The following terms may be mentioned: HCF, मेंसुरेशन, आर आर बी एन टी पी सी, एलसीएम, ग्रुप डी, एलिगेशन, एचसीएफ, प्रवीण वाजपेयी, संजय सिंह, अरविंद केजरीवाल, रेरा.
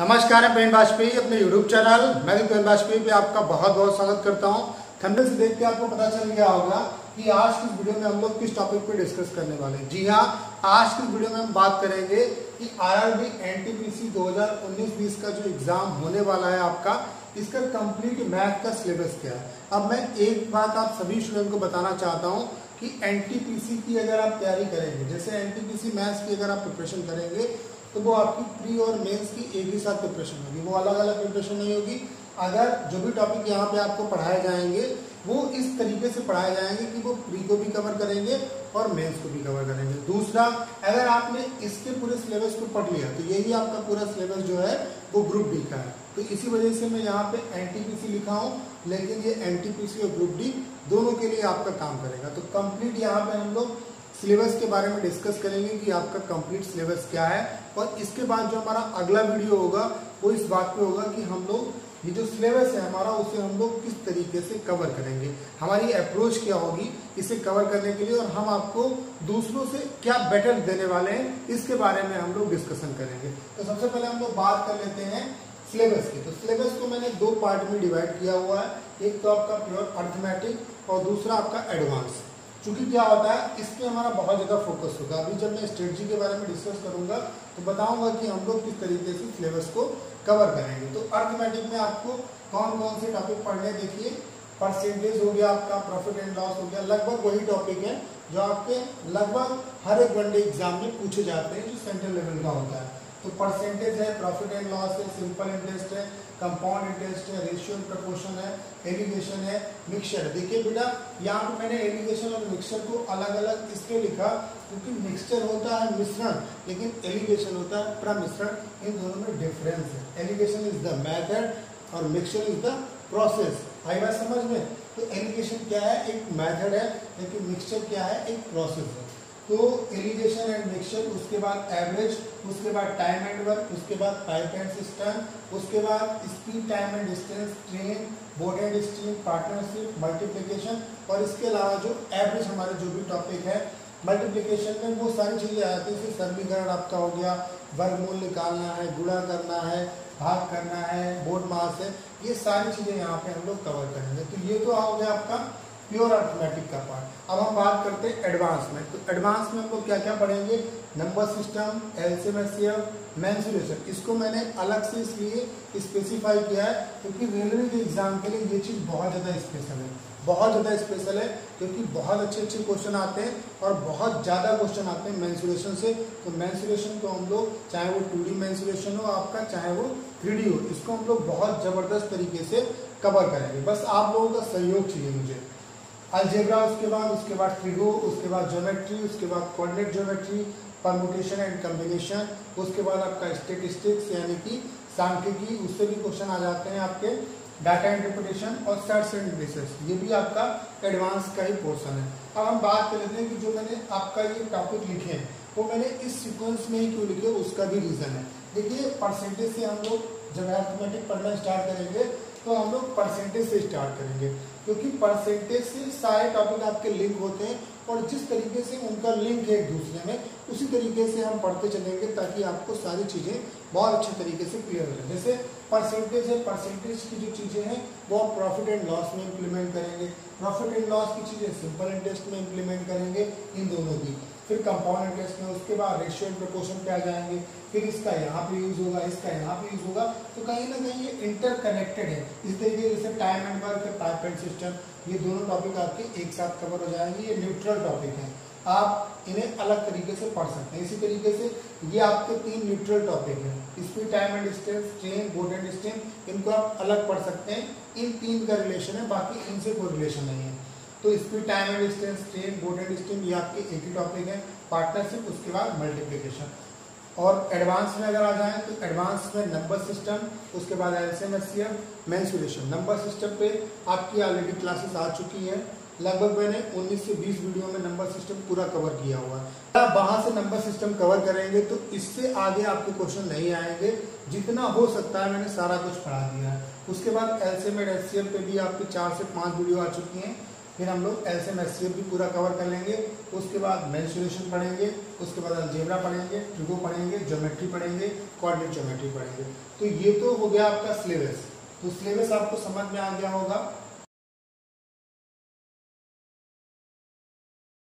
नमस्कार, मैं प्रवीण वाजपेयी। अपने यूट्यूब चैनल मैं प्रवीण वाजपेयी पे आपका बहुत बहुत स्वागत करता हूं। थंबनेल से देख के आपको पता चल गया होगा कि आज की वीडियो में हम लोग किस टॉपिक पे डिस्कस करने वाले हैं। जी हां, आज की वीडियो में हम बात करेंगे कि RRB NTPC 2019-20 का जो एग्जाम होने वाला है आपका, इसका कंप्लीट मैथ का सिलेबस क्या है। अब मैं एक बात आप सभी स्टूडेंट को बताना चाहता हूँ कि NTPC की अगर आप तैयारी करेंगे, जैसे NTPC मैथ्स की अगर आप प्रिपरेशन करेंगे तो वो आपकी प्री और मेंस की एक ही साथ प्रिपरेशन होगी, वो अलग अलग प्रिपरेशन नहीं होगी। अगर जो भी टॉपिक यहाँ पे आपको पढ़ाए जाएंगे वो इस तरीके से पढ़ाए जाएंगे कि वो प्री को भी कवर करेंगे और मेंस को भी कवर करेंगे। दूसरा, अगर आपने इसके पूरे सिलेबस को पढ़ लिया तो यही आपका पूरा सिलेबस जो है वो ग्रुप डी का है। तो इसी वजह से मैं यहाँ पे NTPC लिखा हूँ, लेकिन ये NTPC और ग्रुप डी दोनों के लिए आपका काम करेगा। तो कंप्लीट यहाँ पे हम लोग सिलेबस के बारे में डिस्कस करेंगे कि आपका कंप्लीट सिलेबस क्या है। और इसके बाद जो हमारा अगला वीडियो होगा वो इस बात पे होगा कि हम लोग ये जो सिलेबस है हमारा, उसे हम लोग किस तरीके से कवर करेंगे, हमारी अप्रोच क्या होगी इसे कवर करने के लिए, और हम आपको दूसरों से क्या बेटर देने वाले हैं इसके बारे में हम लोग डिस्कशन करेंगे। तो सबसे पहले हम लोग बात कर लेते हैं सिलेबस की। तो सिलेबस को मैंने दो पार्ट में डिवाइड किया हुआ है, एक तो आपका प्योर अर्थमेटिक और दूसरा आपका एडवांस। चूँकि क्या होता है इसमें हमारा बहुत ज़्यादा फोकस होगा। अभी जब मैं स्ट्रेटजी के बारे में डिस्कस करूंगा तो बताऊंगा कि हम लोग किस तरीके से सिलेबस को कवर करेंगे। तो अर्थमेटिक में आपको कौन कौन से टॉपिक पढ़ने, देखिए परसेंटेज हो गया, आपका प्रॉफिट एंड लॉस हो गया, लगभग वही टॉपिक है जो आपके लगभग हर एक वनडे एग्जाम में पूछे जाते हैं जो सेंट्रल लेवल का होता है। तो परसेंटेज है, प्रॉफिट एंड लॉस है, सिंपल इंटरेस्ट है, कंपाउंड इंटरेस्ट है, रेशियो एंड प्रपोर्शन है, एलिगेशन है, मिक्सचर। देखिए बेटा, यहाँ पे मैंने एलिगेशन और मिक्सचर को अलग अलग इसलिए लिखा क्योंकि मिक्सचर होता है मिश्रण, लेकिन एलिगेशन होता है प्रमिश्रण। इन दोनों में डिफरेंस है। एलिगेशन इज द मैथड और मिक्सचर इज द प्रोसेस। आई बात समझ में? तो एलिगेशन क्या है, एक मैथड है, लेकिन मिक्सचर क्या है, एक प्रोसेस है। तो एलिगेशन एंड मिक्सचर, उसके बाद एवरेज, उसके बाद टाइम एंड वर्क, उसके बाद पाइप एंड सिस्टम, उसके बाद speed time and distance, train, board and stream, partnership, multiplication. और इसके अलावा जो एवरेज हमारे जो भी टॉपिक है मल्टीप्लिकेशन में वो सारी चीज़ें आ जाती है। जैसे समीकरण आपका हो गया, वर्गमूल निकालना है, गुणा करना है, भाग करना है, बोर्ड मास है, ये सारी चीज़ें यहाँ पर हम लोग कवर करेंगे। तो ये तो हो गया आपका प्योर अर्थमेटिक का पार्ट। अब हम बात करते हैं एडवांस में। तो एडवांस में हम लोग क्या क्या पढ़ेंगे, number system, LCM, HCF, मेंसुरेशन। इसको मैंने अलग से इसलिए स्पेसिफाई किया है क्योंकि रेलवे के एग्जाम के लिए ये चीज़ बहुत ज़्यादा स्पेशल है, बहुत ज़्यादा स्पेशल है, क्योंकि बहुत अच्छे अच्छे क्वेश्चन आते हैं और बहुत ज़्यादा क्वेश्चन आते हैं मेंसुरेशन से। तो मेंसुरेशन को हम लोग, चाहे वो 2D मेंसुरेशन हो आपका, चाहे वो 3D हो, इसको हम लोग बहुत ज़बरदस्त तरीके से कवर करेंगे। बस आप लोगों का सहयोग चाहिए मुझे। अलजेब्रा, उसके बाद ट्रिगो, उसके बाद ज्योमेट्री, उसके बाद coordinate geometry, permutation and combination, उसके बाद आपका स्टेटिस्टिक्स यानी कि सांख्यिकी, उससे भी क्वेश्चन आ जाते हैं आपके, डाटा इंटरप्रिटेशन और सर्च एंड बेसिस, ये भी आपका एडवांस का ही पोर्शन है। अब हम बात कर लेते हैं कि जो मैंने आपका ये टॉपिक लिखे हैं वो मैंने इस सिक्वेंस में ही क्यों लिखे, उसका भी रीज़न है। देखिए, परसेंटेज से हम लोग जब अर्थमेटिक पढ़ना स्टार्ट करेंगे तो हम लोग परसेंटेज से स्टार्ट करेंगे क्योंकि परसेंटेज से सारे टॉपिक आपके लिंक होते हैं और जिस तरीके से उनका लिंक है एक दूसरे में उसी तरीके से हम पढ़ते चलेंगे ताकि आपको सारी चीज़ें बहुत अच्छे तरीके से क्लियर हो जाए। जैसे परसेंटेज है, परसेंटेज की जो चीज़ें हैं वो आप प्रॉफिट एंड लॉस में इंप्लीमेंट करेंगे, प्रॉफिट एंड लॉस की चीज़ें सिंपल इंटरेस्ट में इंप्लीमेंट करेंगे इन दोनों की, फिर कंपाउंड इंटरेस्ट में, उसके बाद रेशियो एंड प्रपोर्शन पे आ जाएंगे, फिर इसका यहाँ पे यूज़ होगा, इसका यहाँ पे यूज़ होगा। तो कहीं ना कहीं ये इंटरकनेक्टेड है। इस तरीके जैसे time and work, type and system, ये दोनों टॉपिक आपके एक साथ कवर हो जाएंगे। ये न्यूट्रल टॉपिक है, आप इन्हें अलग तरीके से पढ़ सकते हैं। इसी तरीके से ये आपके तीन न्यूट्रल टॉपिक हैं, speed time and distance, train, board and stream, इनको आप अलग पढ़ सकते हैं। इन तीन का रिलेशन है, बाकी इनसे कोई रिलेशन नहीं है। तो speed time and distance, train, board and stream, ये आपके एक ही टॉपिक है, पार्टनरशिप, उसके बाद मल्टीप्लिकेशन। और एडवांस में अगर आ जाए तो एडवांस में नंबर सिस्टम, उसके बाद LCM, HCF, मेंसुरेशन। Number system पे आपकी ऑलरेडी क्लासेस आ चुकी हैं, लगभग मैंने 19 से 20 वीडियो में नंबर सिस्टम पूरा कवर किया हुआ है। आप वहाँ से नंबर सिस्टम कवर करेंगे तो इससे आगे आपके क्वेश्चन नहीं आएंगे, जितना हो सकता है मैंने सारा कुछ पढ़ा दिया है। उसके बाद LCM और HCF पे भी आपकी 4 से 5 वीडियो आ चुकी हैं, फिर हम लोग एलसीएम एचसीएफ भी पूरा कवर कर लेंगे। उसके बाद मेंसुरेशन पढ़ेंगे, उसके बाद अलजेब्रा पढ़ेंगे, ट्रिगो पढ़ेंगे, ज्योमेट्री पढ़ेंगे, कोऑर्डिनेट ज्योमेट्री पढ़ेंगे। तो ये तो हो गया आपका सिलेबस। तो सिलेबस आपको समझ में आ गया होगा।